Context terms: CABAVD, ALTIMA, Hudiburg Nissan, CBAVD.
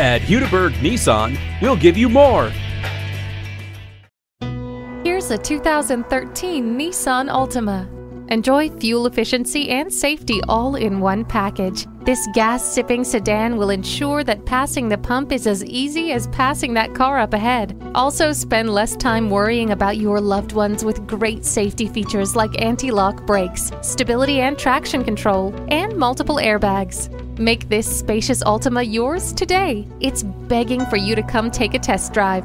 At Hudiburg Nissan, we'll give you more. Here's a 2013 Nissan Altima. Enjoy fuel efficiency and safety all in one package. This gas-sipping sedan will ensure that passing the pump is as easy as passing that car up ahead. Also, spend less time worrying about your loved ones with great safety features like anti-lock brakes, stability and traction control, and multiple airbags. Make this spacious Altima yours today. It's begging for you to come take a test drive.